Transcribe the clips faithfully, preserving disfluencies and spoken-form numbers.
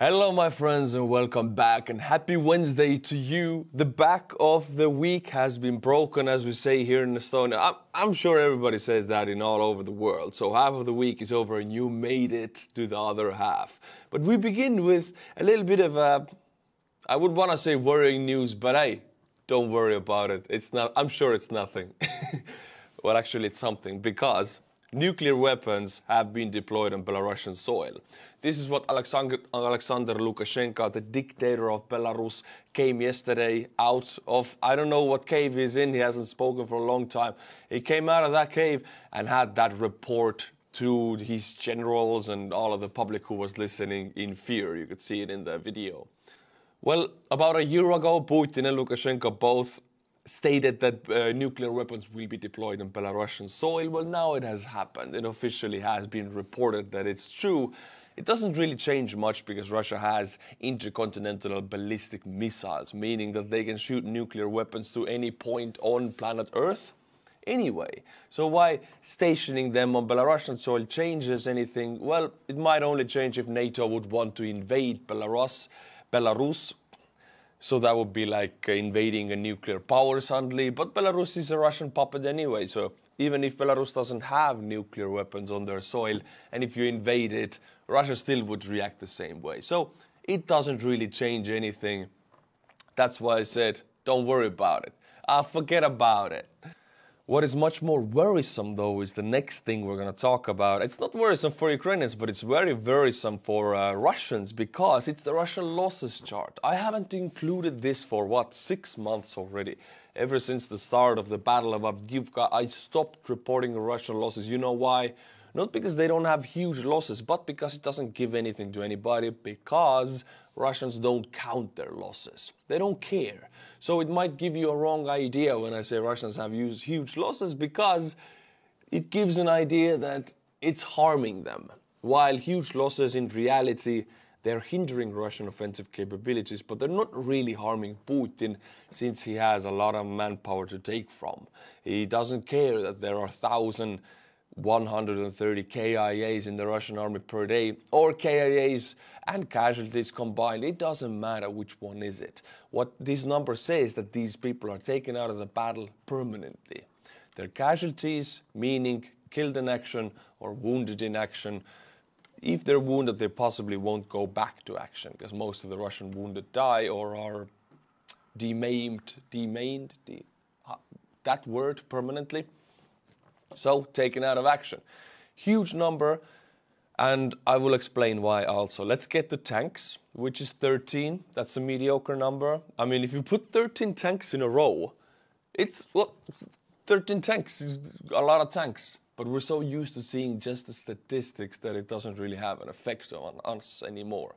Hello my friends and welcome back, and happy Wednesday to you. The back of the week has been broken, as we say here in Estonia. I'm, I'm sure everybody says that in all over the world. So half of the week is over and you made it to the other half. But we begin with a little bit of a, I would want to say worrying news, but hey, don't worry about it. It's not, I'm sure it's nothing. Well, actually it's something, because nuclear weapons have been deployed on Belarusian soil. This is what Alexander, Alexander Lukashenko, the dictator of Belarus, came yesterday out of. I don't know what cave he's in, he hasn't spoken for a long time. He came out of that cave and had that report to his generals and all of the public who was listening in fear. You could see it in the video. Well, about a year ago, Putin and Lukashenko both stated that uh, nuclear weapons will be deployed on Belarusian soil. Well, now it has happened. It officially has been reported that it's true. It doesn't really change much because Russia has intercontinental ballistic missiles, meaning that they can shoot nuclear weapons to any point on planet Earth anyway. So why stationing them on Belarusian soil changes anything? Well, it might only change if NATO would want to invade Belarus, Belarus. So that would be like invading a nuclear power suddenly, but Belarus is a Russian puppet anyway, so even if Belarus doesn't have nuclear weapons on their soil, and if you invade it, Russia still would react the same way. So it doesn't really change anything. That's why I said, don't worry about it. I'll forget about it. What is much more worrisome, though, is the next thing we're going to talk about. It's not worrisome for Ukrainians, but it's very worrisome for uh, Russians, because it's the Russian losses chart. I haven't included this for, what, six months already. Ever since the start of the Battle of Avdiivka, I stopped reporting Russian losses. You know why? Not because they don't have huge losses, but because it doesn't give anything to anybody, because Russians don't count their losses. They don't care. So it might give you a wrong idea when I say Russians have used huge losses, because it gives an idea that it's harming them. While huge losses in reality, they're hindering Russian offensive capabilities, but they're not really harming Putin, since he has a lot of manpower to take from. He doesn't care that there are thousand one hundred thirty K I As in the Russian army per day, or K I As and casualties combined. It doesn't matter which one is it. What this number says is that these people are taken out of the battle permanently. Their casualties, meaning killed in action or wounded in action. If they're wounded, they possibly won't go back to action, because most of the Russian wounded die or are demaimed, demaimed, de- that word permanently. So, taken out of action. Huge number, and I will explain why also. Let's get to tanks, which is thirteen. That's a mediocre number. I mean, if you put thirteen tanks in a row, it's, well, thirteen tanks is a lot of tanks. But we're so used to seeing just the statistics that it doesn't really have an effect on us anymore.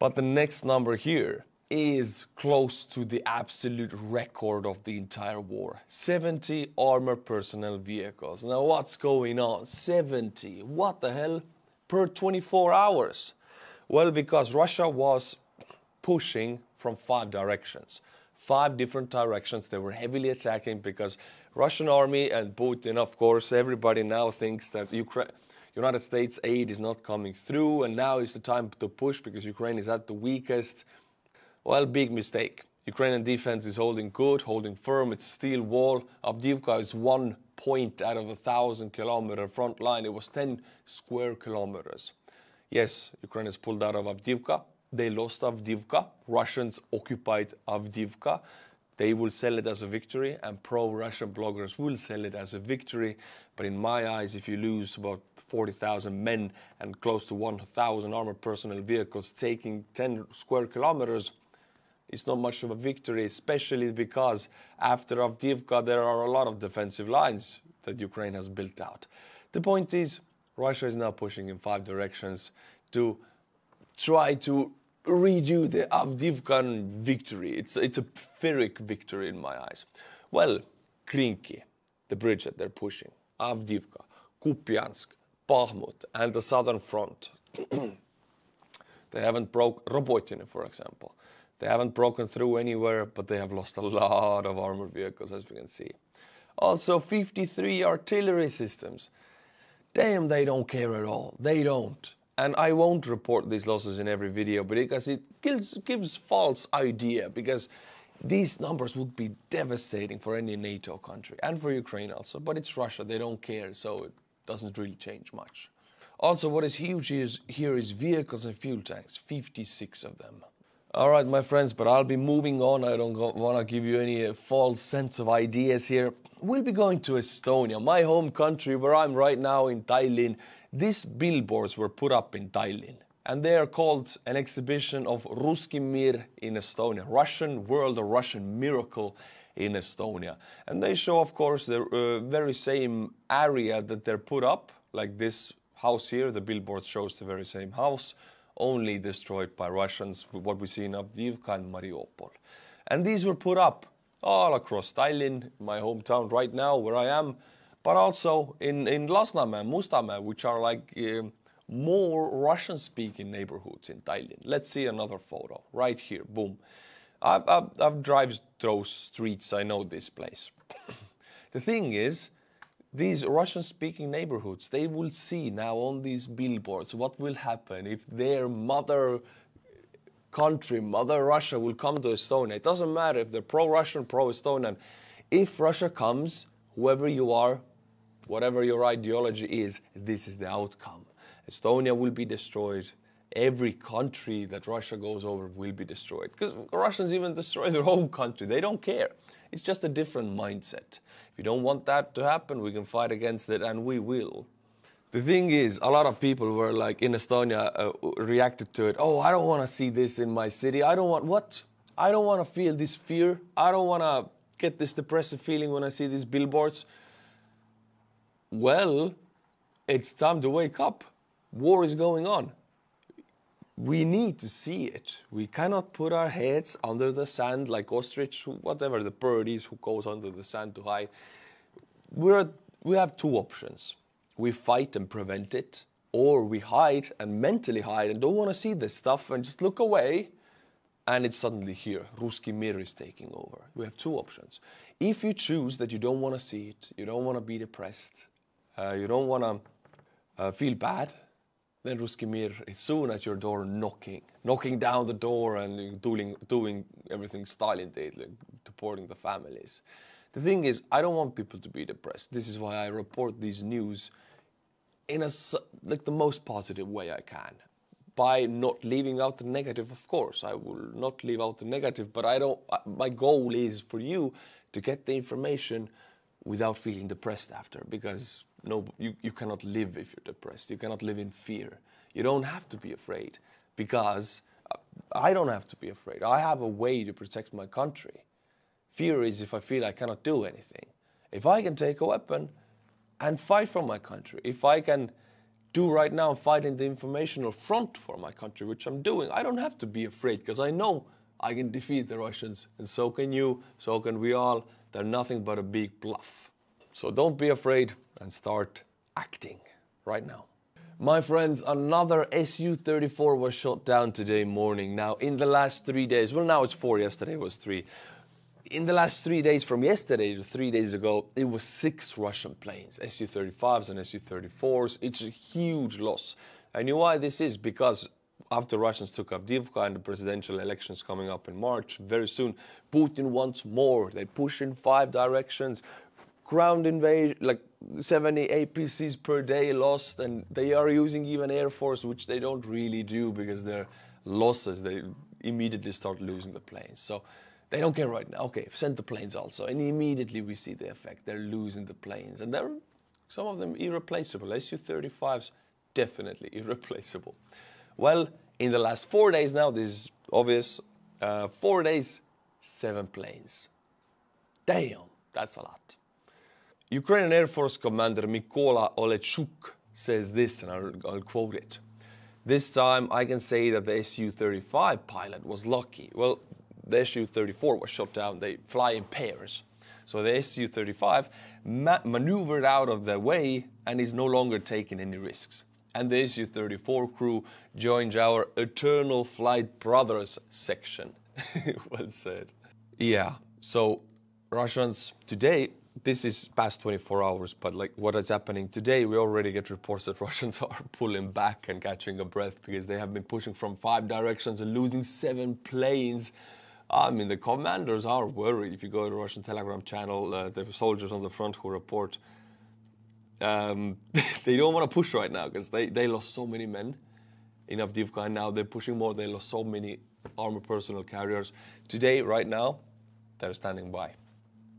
But the next number here is close to the absolute record of the entire war. seventy armored personnel vehicles. Now what's going on? seventy. What the hell? Per twenty-four hours. Well, because Russia was pushing from five directions. Five different directions. They were heavily attacking, because Russian army and Putin, of course, everybody now thinks that Ukraine, United States aid is not coming through, and now is the time to push because Ukraine is at the weakest. Well, big mistake. Ukrainian defense is holding good, holding firm. It's steel wall. Avdiivka is one point out of a thousand kilometer front line. It was ten square kilometers. Yes, Ukraine has pulled out of Avdiivka. They lost Avdiivka. Russians occupied Avdiivka. They will sell it as a victory, and pro-Russian bloggers will sell it as a victory. But in my eyes, if you lose about forty thousand men and close to one thousand armored personnel vehicles taking ten square kilometers, it's not much of a victory, especially because after Avdiivka there are a lot of defensive lines that Ukraine has built out. The point is, Russia is now pushing in five directions to try to redo the Avdiivkan victory. It's, it's a pyrrhic victory in my eyes. Well, Krynki, the bridge that they're pushing, Avdiivka, Kupiansk, Bahmut and the southern front. They haven't broke Robotyne, for example. They haven't broken through anywhere, but they have lost a lot of armored vehicles, as we can see. Also, fifty-three artillery systems. Damn, they don't care at all. They don't. And I won't report these losses in every video because it gives, gives false idea, because these numbers would be devastating for any NATO country and for Ukraine also. But it's Russia, they don't care, so it doesn't really change much. Also, what is huge is, here is vehicles and fuel tanks, fifty-six of them. All right, my friends, but I'll be moving on. I don't want to give you any uh, false sense of ideas here. We'll be going to Estonia, my home country, where I'm right now in Tallinn. These billboards were put up in Tallinn, and they are called an exhibition of Russkiy Mir in Estonia, Russian world or Russian miracle in Estonia. And they show, of course, the uh, very same area that they're put up, like this house here. The billboard shows the very same house, only destroyed by Russians, what we see in Avdiivka and Mariupol. And these were put up all across Tallinn, my hometown right now, where I am, but also in, in Lasname and Mustamäe, which are like uh, more Russian-speaking neighborhoods in Tallinn. Let's see another photo, right here, boom. I've, I've, I've driven those streets, I know this place. The thing is, these Russian-speaking neighborhoods, they will see now on these billboards what will happen if their mother country, mother Russia, will come to Estonia. It doesn't matter if they're pro-Russian, pro-Estonian. If Russia comes, whoever you are, whatever your ideology is, this is the outcome. Estonia will be destroyed. Every country that Russia goes over will be destroyed. Because Russians even destroy their own country. They don't care. It's just a different mindset. If you don't want that to happen, we can fight against it, and we will. The thing is, a lot of people were like in Estonia uh, reacted to it. Oh, I don't want to see this in my city. I don't want what? I don't want to feel this fear. I don't want to get this depressive feeling when I see these billboards. Well, it's time to wake up. War is going on. We need to see it. We cannot put our heads under the sand like ostrich, whatever the bird is who goes under the sand to hide. We're, we have two options. We fight and prevent it, or we hide and mentally hide and don't want to see this stuff and just look away, and it's suddenly here. Russkiy Mir is taking over. We have two options. If you choose that you don't want to see it, you don't want to be depressed, uh, you don't want to uh, feel bad, then Russkiy Mir is soon at your door knocking, knocking down the door and doing, doing everything Stalin did, like deporting the families. The thing is, I don't want people to be depressed. This is why I report these news in a, like the most positive way I can. By not leaving out the negative, of course. I will not leave out the negative, but I don't. My goal is for you to get the information without feeling depressed after, because no, you, you cannot live if you're depressed. You cannot live in fear. You don't have to be afraid, because I don't have to be afraid. I have a way to protect my country. Fear is if I feel I cannot do anything. If I can take a weapon and fight for my country, if I can do right now fighting the informational front for my country, which I'm doing, I don't have to be afraid, because I know I can defeat the Russians, and so can you, so can we all. They're nothing but a big bluff. So don't be afraid and start acting right now. My friends, another S U thirty-four was shot down today morning. Now, in the last three days, well, now it's four, yesterday was three. In the last three days, from yesterday to three days ago, it was six Russian planes, S U thirty-fives and S U thirty-fours. It's a huge loss. And you know why this is? Because after Russians took Avdiivka and the presidential elections coming up in March, very soon, Putin wants more. They push in five directions, ground invasion, like seventy A P Cs per day lost, and they are using even Air Force, which they don't really do because their losses, they immediately start losing the planes. So they don't care right now. Okay, send the planes also. And immediately we see the effect. They're losing the planes. And they're, some of them irreplaceable. S U thirty-fives, definitely irreplaceable. Well, in the last four days now, this is obvious, uh, four days, seven planes. Damn, that's a lot. Ukrainian Air Force Commander Mykola Olechuk says this, and I'll, I'll quote it. This time I can say that the S U thirty-five pilot was lucky. Well, the S U thirty-four was shot down, they fly in pairs. So the S U thirty-five ma maneuvered out of their way and is no longer taking any risks. And the S U thirty-four crew joins our Eternal Flight Brothers section. Well said. Yeah, so Russians today this is past twenty-four hours, but like what is happening today, we already get reports that Russians are pulling back and catching a breath because they have been pushing from five directions and losing seven planes. I mean, the commanders are worried. If you go to the Russian Telegram channel, uh, the soldiers on the front who report, um, they don't want to push right now because they, they lost so many men in Avdiivka, and now they're pushing more. They lost so many armored personnel carriers. Today, right now, they're standing by.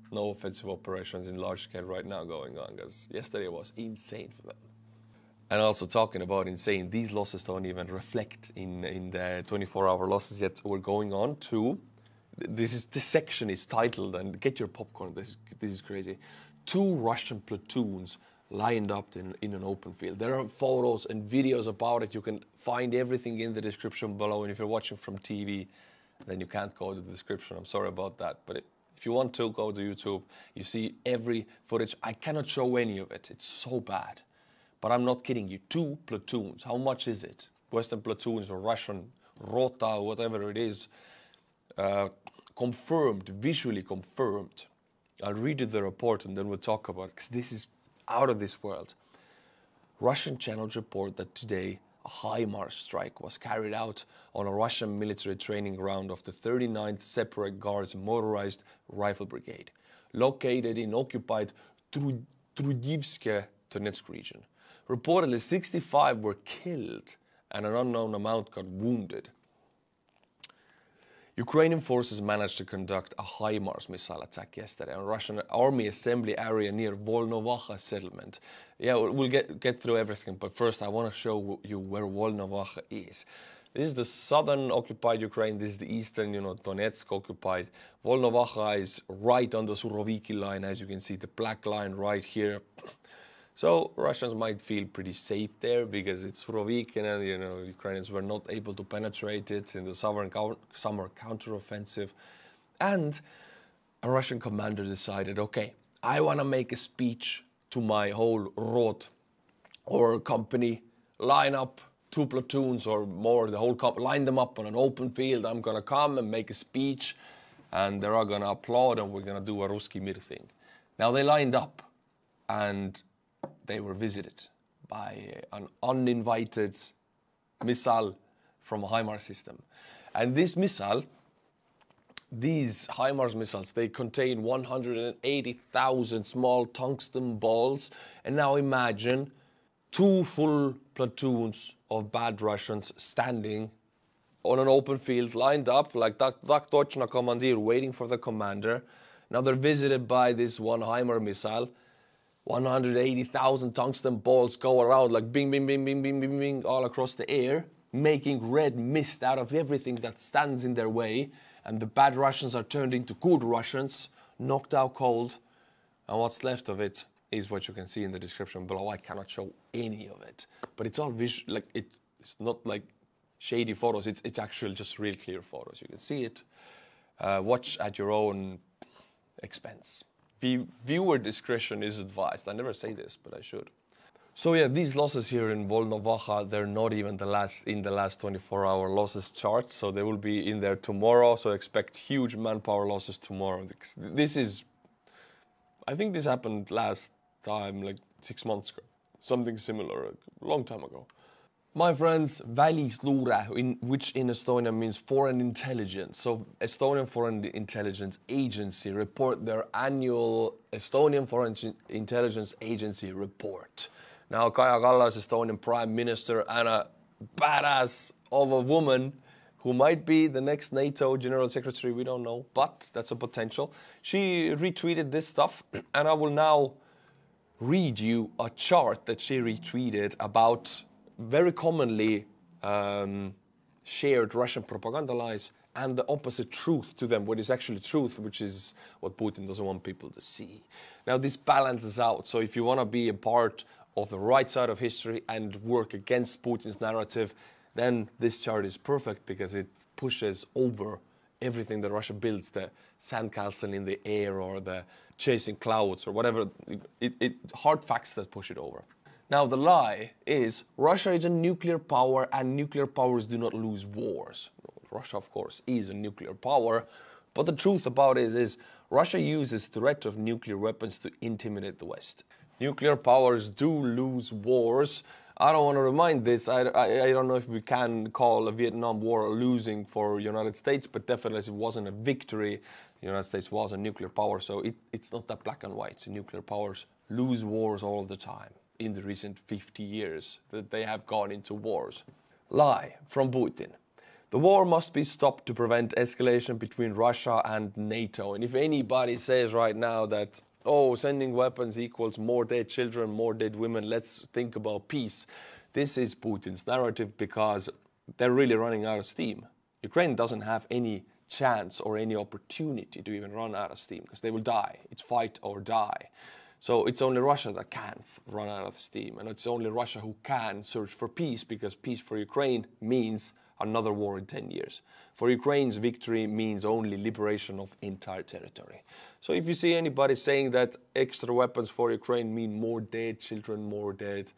No offensive operations in large scale right now going on, because yesterday was insane for them. And also talking about insane, these losses don't even reflect in, in the twenty-four hour losses yet. We're going on to, this is, this section is titled, and get your popcorn, this, this is crazy. Two Russian platoons lined up in, in an open field. There are photos and videos about it. You can find everything in the description below. And if you're watching from T V, then you can't go to the description. I'm sorry about that, but it, if you want to, go to YouTube. You see every footage. I cannot show any of it. It's so bad. But I'm not kidding you. Two platoons. How much is it? Western platoons or Russian Rota, whatever it is. Uh, confirmed, visually confirmed. I'll read you the report and then we'll talk about it, because this is out of this world. Russian channels report that today a HIMARS strike was carried out on a Russian military training ground of the thirty-ninth Separate Guards Motorized Rifle Brigade, located in occupied Trudivske, Donetsk region. Reportedly, sixty-five were killed and an unknown amount got wounded. Ukrainian forces managed to conduct a HIMARS missile attack yesterday on Russian Army assembly area near Volnovakha settlement. Yeah, we'll get, get through everything, but first I want to show you where Volnovakha is. This is the southern occupied Ukraine, this is the eastern, you know, Donetsk occupied. Volnovakha is right on the Suroviki line, as you can see, the black line right here. So Russians might feel pretty safe there because it's Suroviki, and you know, Ukrainians were not able to penetrate it in the summer, summer counteroffensive. And a Russian commander decided, okay, I want to make a speech to my whole rot or company, line up two platoons or more, the whole comp line them up on an open field. I'm going to come and make a speech and they're all going to applaud and we're going to do a Russkiy Mir thing. Now they lined up and they were visited by an uninvited missile from a HIMARS system. And this missile, these HIMARS missiles, they contain one hundred eighty thousand small tungsten balls. And now imagine two full platoons of bad Russians standing on an open field, lined up like that, that Tochna Commandeer, waiting for the commander. Now they're visited by this one HIMARS missile. one hundred eighty thousand tungsten balls go around like bing, bing, bing, bing, bing, bing, bing, all across the air, making red mist out of everything that stands in their way. And the bad Russians are turned into good Russians, knocked out cold. And what's left of it is what you can see in the description below. I cannot show any of it, but it's all visual. Like it, it's not like shady photos. It's it's actually just real clear photos. You can see it. Uh, watch at your own expense. Viewer discretion is advised. I never say this, but I should. So yeah, these losses here in Volnovakha, they're not even the last in the last twenty-four hour losses chart, so they will be in there tomorrow, so expect huge manpower losses tomorrow. This is, I think this happened last time, like six months ago, something similar, a long time ago. My friends, Välisluure, in, which in Estonia means foreign intelligence. So Estonian Foreign Intelligence Agency report their annual Estonian Foreign Intelligence Agency report. Now Kaja Kallas, Estonian Prime Minister, and a badass of a woman who might be the next NATO General Secretary, we don't know, but that's a potential. She retweeted this stuff, and I will now read you a chart that she retweeted about very commonly um, shared Russian propaganda lies and the opposite truth to them, what is actually truth, which is what Putin doesn't want people to see. Now this balances out, so if you want to be a part of the right side of history and work against Putin's narrative, then this chart is perfect because it pushes over everything that Russia builds, the sandcastle in the air or the chasing clouds or whatever, it, it hard facts that push it over. Now, the lie is Russia is a nuclear power and nuclear powers do not lose wars. Russia, of course, is a nuclear power. But the truth about it is Russia uses threat of nuclear weapons to intimidate the West. Nuclear powers do lose wars. I don't want to remind this, I, I, I don't know if we can call a Vietnam War losing for United States, but definitely it wasn't a victory. The United States was a nuclear power, so it, it's not that black and white. So nuclear powers lose wars all the time in the recent fifty years that they have gone into wars. Lie from Putin. The war must be stopped to prevent escalation between Russia and NATO. And if anybody says right now that, oh, sending weapons equals more dead children, more dead women, let's think about peace, this is Putin's narrative, because they're really running out of steam. Ukraine doesn't have any chance or any opportunity to even run out of steam, because they will die. It's fight or die. So it's only Russia that can run out of steam, and it's only Russia who can search for peace, because peace for Ukraine means another war in ten years. For Ukraine's victory means only liberation of entire territory. So if you see anybody saying that extra weapons for Ukraine mean more dead children, more dead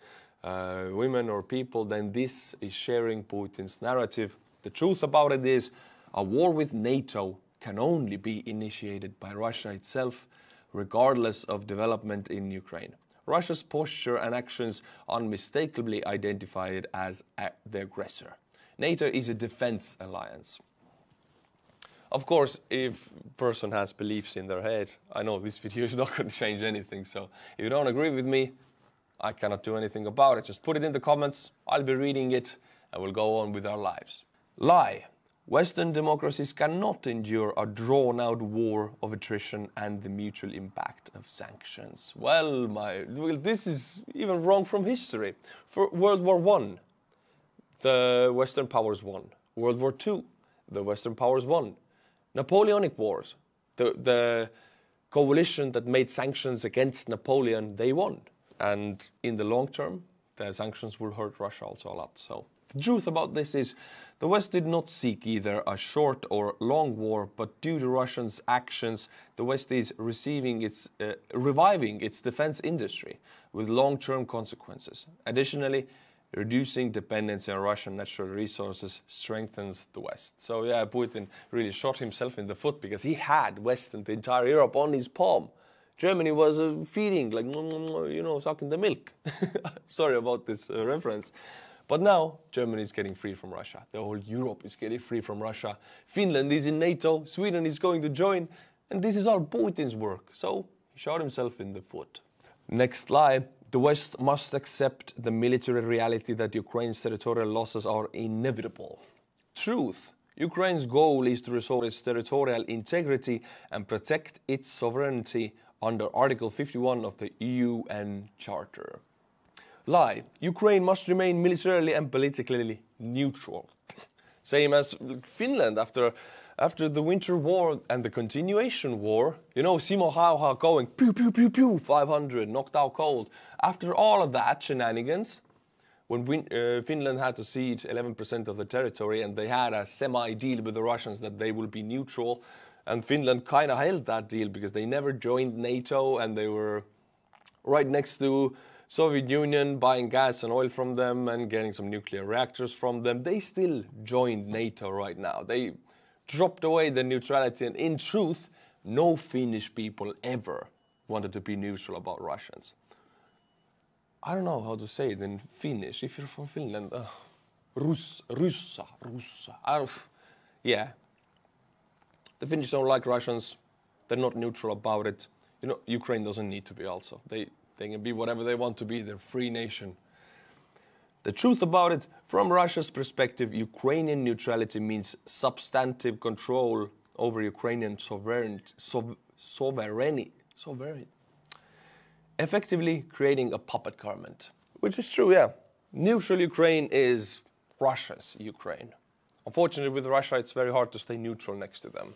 uh, women or people, then this is sharing Putin's narrative. The truth about it is a war with NATO can only be initiated by Russia itself, regardless of development in Ukraine. Russia's posture and actions unmistakably identify it as the aggressor. NATO is a defense alliance. Of course, if a person has beliefs in their head, I know this video is not going to change anything, so if you don't agree with me, I cannot do anything about it. Just put it in the comments, I'll be reading it, and we'll go on with our lives. Lie. Western democracies cannot endure a drawn-out war of attrition and the mutual impact of sanctions. Well, my, well, this is even wrong from history. For World War One. The Western powers won. World War Two, the Western powers won. Napoleonic Wars, the, the coalition that made sanctions against Napoleon, they won. And in the long term, the sanctions will hurt Russia also a lot. So the truth about this is the West did not seek either a short or long war, but due to Russians' actions, the West is receiving its, uh, reviving its defense industry with long-term consequences. Additionally, reducing dependency on Russian natural resources strengthens the West. So yeah, Putin really shot himself in the foot, because he had West and the entire Europe on his palm. Germany was uh, feeding, like, you know, sucking the milk. Sorry about this uh, reference. But now Germany is getting free from Russia. The whole Europe is getting free from Russia. Finland is in NATO. Sweden is going to join. And this is all Putin's work. So he shot himself in the foot. Next lie. The West must accept the military reality that Ukraine's territorial losses are inevitable. Truth. Ukraine's goal is to restore its territorial integrity and protect its sovereignty under Article fifty-one of the U N Charter. Lie. Ukraine must remain militarily and politically neutral. Same as Finland after, after the Winter War and the Continuation War, you know, Simo Häyhä going pew pew pew pew five hundred, knocked out cold. After all of that shenanigans, when win, uh, Finland had to cede eleven percent of the territory and they had a semi-deal with the Russians that they will be neutral, and Finland kind of held that deal because they never joined NATO and they were right next to Soviet Union, buying gas and oil from them and getting some nuclear reactors from them. They still joined NATO right now. They dropped away the neutrality, and in truth, no Finnish people ever wanted to be neutral about Russians. I don't know how to say it in Finnish. If you're from Finland, uh, Rus, Russa, Russa. I don't, yeah. The Finnish don't like Russians. They're not neutral about it. You know, Ukraine doesn't need to be also. They, they can be whatever they want to be. They're a free nation. The truth about it, from Russia's perspective, Ukrainian neutrality means substantive control over Ukrainian sovereign, sov, sovereignty, sovereign, effectively creating a puppet government. Which is true, yeah. Neutral Ukraine is Russia's Ukraine. Unfortunately, with Russia, it's very hard to stay neutral next to them.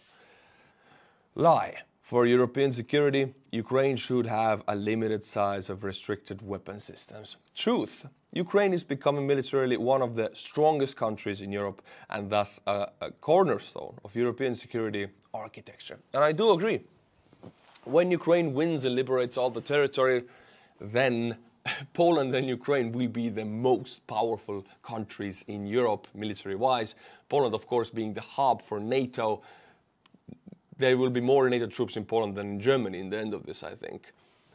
Lie. For European security, Ukraine should have a limited size of restricted weapon systems. Truth. Ukraine is becoming militarily one of the strongest countries in Europe and thus a, a cornerstone of European security architecture. And I do agree. When Ukraine wins and liberates all the territory, then Poland and Ukraine will be the most powerful countries in Europe military-wise. Poland, of course, being the hub for NATO. there will be more NATO troops in Poland than in Germany in the end of this, I think.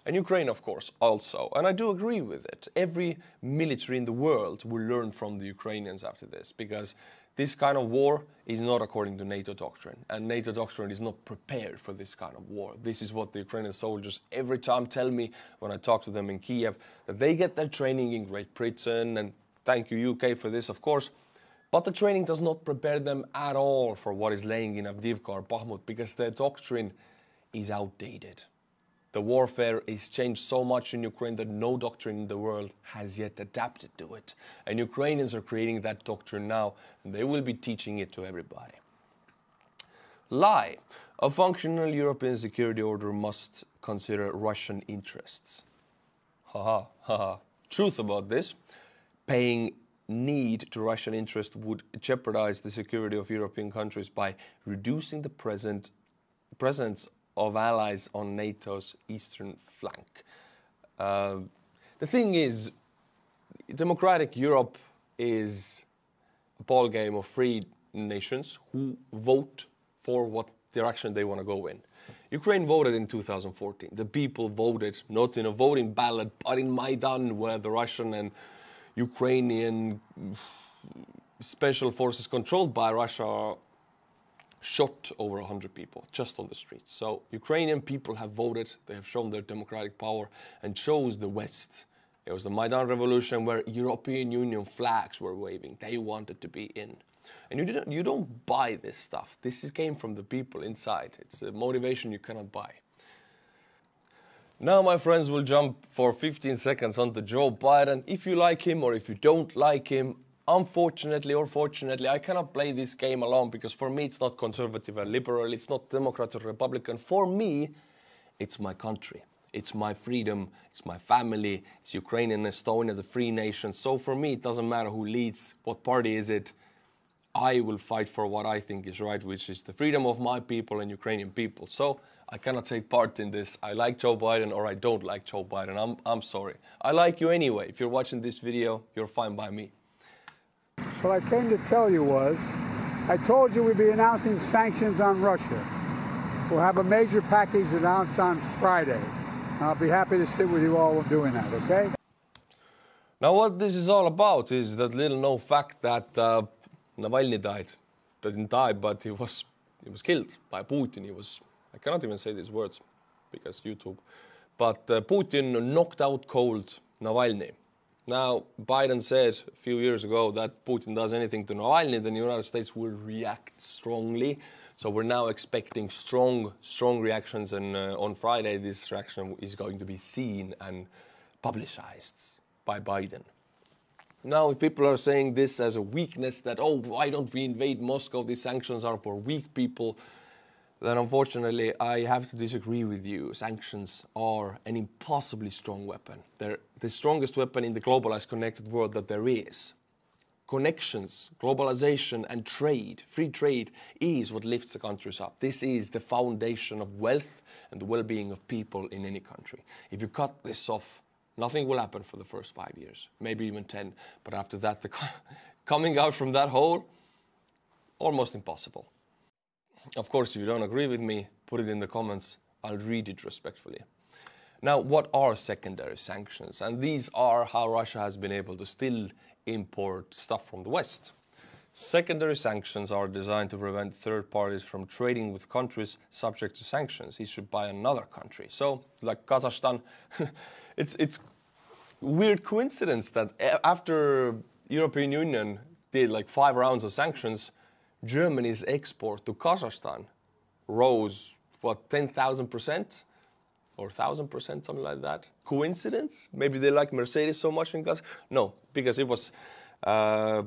And Ukraine, of course, also. And I do agree with it. Every military in the world will learn from the Ukrainians after this, because this kind of war is not according to NATO doctrine, and NATO doctrine is not prepared for this kind of war. This is what the Ukrainian soldiers every time tell me when I talk to them in Kiev, that they get their training in Great Britain, and thank you U K for this, of course, but the training does not prepare them at all for what is laying in Avdiivka or Bahmut, because their doctrine is outdated. The warfare is changed so much in Ukraine that no doctrine in the world has yet adapted to it. And Ukrainians are creating that doctrine now, and they will be teaching it to everybody. Lie. A functional European security order must consider Russian interests. Haha, haha. Truth about this. Paying need to Russian interest would jeopardize the security of European countries by reducing the present presence of allies on NATO's eastern flank. Uh, the thing is, democratic Europe is a ball game of free nations who vote for what direction they want to go in. Ukraine voted in two thousand fourteen. The people voted, not in a voting ballot, but in Maidan, where the Russian and Ukrainian special forces controlled by Russia are shot over one hundred people just on the streets. So Ukrainian people have voted, they have shown their democratic power and chose the West. It was the Maidan revolution where European Union flags were waving. They wanted to be in. And you, didn't, you don't buy this stuff. This is, came from the people inside. It's a motivation you cannot buy. Now my friends will jump for fifteen seconds onto Joe Biden. If you like him or if you don't like him, unfortunately or fortunately, I cannot play this game alone, because for me it's not conservative and liberal, it's not Democrat or Republican. For me, it's my country, it's my freedom, it's my family, it's Ukraine and Estonia, the free nation. So for me, it doesn't matter who leads, what party is it. I will fight for what I think is right, which is the freedom of my people and Ukrainian people. So I cannot take part in this. I like Joe Biden or I don't like Joe Biden. I'm, I'm sorry. I like you anyway. If you're watching this video, you're fine by me. What I came to tell you was, I told you we'd be announcing sanctions on Russia. We'll have a major package announced on Friday. I'll be happy to sit with you all doing that, okay? Now what this is all about is that little known fact that uh, Navalny died. Didn't die, but he was, he was killed by Putin. He was, I cannot even say these words because YouTube. But uh, Putin knocked out cold Navalny. Now, Biden said a few years ago that Putin does anything to Navalny, then the United States will react strongly. So we're now expecting strong, strong reactions, and uh, on Friday this reaction is going to be seen and publicized by Biden. Now, if people are saying this as a weakness, that, oh, why don't we invade Moscow, these sanctions are for weak people, then unfortunately I have to disagree with you. Sanctions are an impossibly strong weapon. They're the strongest weapon in the globalized, connected world that there is. Connections, globalization and trade, free trade, is what lifts the countries up. This is the foundation of wealth and the well-being of people in any country. If you cut this off, nothing will happen for the first five years, maybe even ten. But after that, the coming out from that hole, almost impossible. Of course, if you don't agree with me, put it in the comments. I'll read it respectfully. Now, what are secondary sanctions? And these are how Russia has been able to still import stuff from the West. Secondary sanctions are designed to prevent third parties from trading with countries subject to sanctions issued by another country. So, like Kazakhstan, it's it's weird coincidence that after European Union did like five rounds of sanctions, Germany's export to Kazakhstan rose, what, ten thousand percent or one thousand percent, something like that. Coincidence? Maybe they like Mercedes so much in Kazakhstan? No, because it was uh,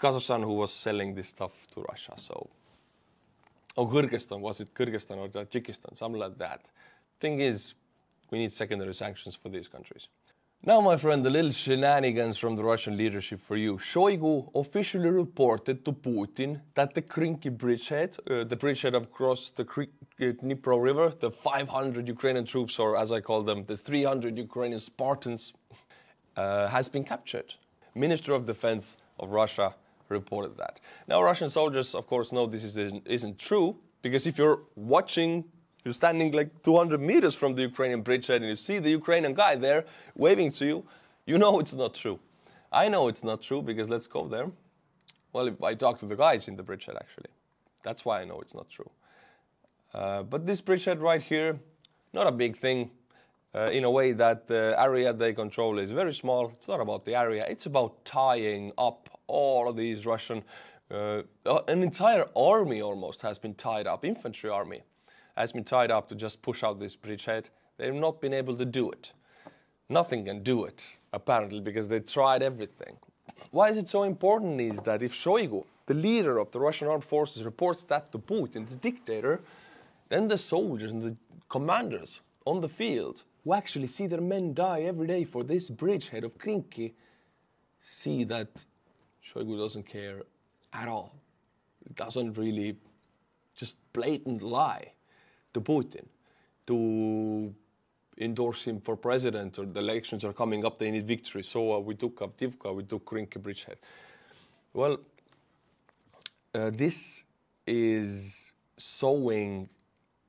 Kazakhstan who was selling this stuff to Russia. So, or Kyrgyzstan, was it Kyrgyzstan or Tajikistan, something like that. Thing is, we need secondary sanctions for these countries. Now, my friend, the little shenanigans from the Russian leadership for you. Shoigu officially reported to Putin that the Krynki bridgehead, uh, the bridgehead across the Dnipro River, the five hundred Ukrainian troops, or as I call them, the three hundred Ukrainian Spartans, uh, has been captured. Minister of Defense of Russia reported that. Now, Russian soldiers, of course, know this is, isn't true, because if you're watching, you're standing like two hundred meters from the Ukrainian bridgehead and you see the Ukrainian guy there waving to you, you know it's not true. I know it's not true because let's go there. Well, I talked to the guys in the bridgehead, actually. That's why I know it's not true. Uh, but this bridgehead right here, not a big thing. Uh, in a way that the area they control is very small. It's not about the area. It's about tying up all of these Russian... Uh, an entire army almost has been tied up. Infantry army has been tied up to just push out this bridgehead. They've not been able to do it. Nothing can do it, apparently, because they tried everything. Why is it so important is that if Shoigu, the leader of the Russian armed forces, reports that to Putin, the dictator, then the soldiers and the commanders on the field who actually see their men die every day for this bridgehead of Krynki, see that Shoigu doesn't care at all. It doesn't really just blatant lie to Putin, to endorse him for president, or the elections are coming up, they need victory, so uh, we took Avdiivka, we took Krynki bridgehead. Well, uh, this is sowing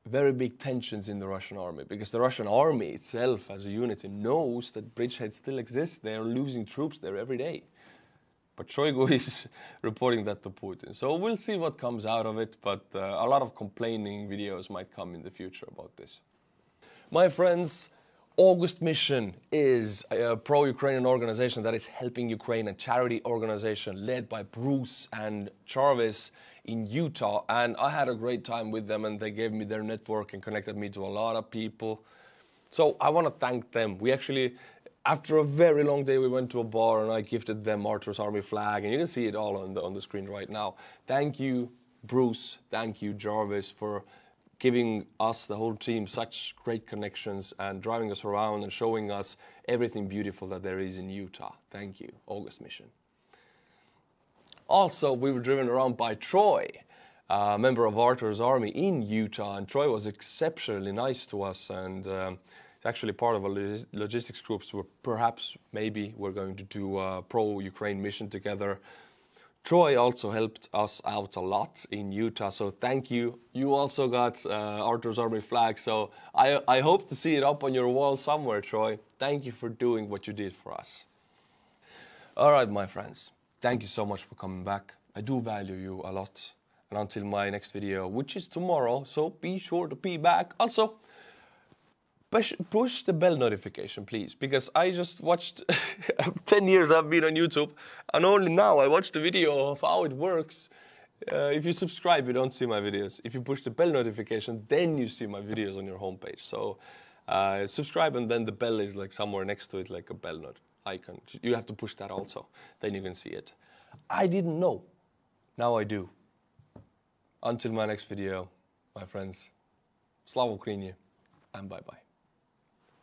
very big tensions in the Russian army, because the Russian army itself as a unit knows that bridgehead still exists. They are losing troops there every day. But Shoigu is reporting that to Putin. So we'll see what comes out of it, but uh, a lot of complaining videos might come in the future about this. My friends, August Mission is a pro-Ukrainian organization that is helping Ukraine, a charity organization led by Bruce and Jarvis in Utah, and I had a great time with them, and they gave me their network and connected me to a lot of people. So I want to thank them. We actually, after a very long day, we went to a bar and I gifted them Artur's Army flag, and you can see it all on the, on the screen right now. Thank you, Bruce. Thank you, Jarvis, for giving us, the whole team, such great connections and driving us around and showing us everything beautiful that there is in Utah. Thank you, August Mission. Also, we were driven around by Troy, a member of Artur's Army in Utah, and Troy was exceptionally nice to us, and um, actually part of a log logistics group, so perhaps, maybe, we're going to do a pro-Ukraine mission together. Troy also helped us out a lot in Utah, so thank you. You also got uh, Artur's Army flag, so I, I hope to see it up on your wall somewhere, Troy. Thank you for doing what you did for us. All right, my friends. Thank you so much for coming back. I do value you a lot. And until my next video, which is tomorrow, so be sure to be back. Also, push, push the bell notification, please, because I just watched, ten years I've been on YouTube, and only now I watched the video of how it works. Uh, if you subscribe, you don't see my videos. If you push the bell notification, then you see my videos on your homepage. So uh, subscribe, and then the bell is like somewhere next to it, like a bell note icon. You have to push that also, then you can see it. I didn't know, now I do. Until my next video, my friends, Slava Ukraini, and bye-bye.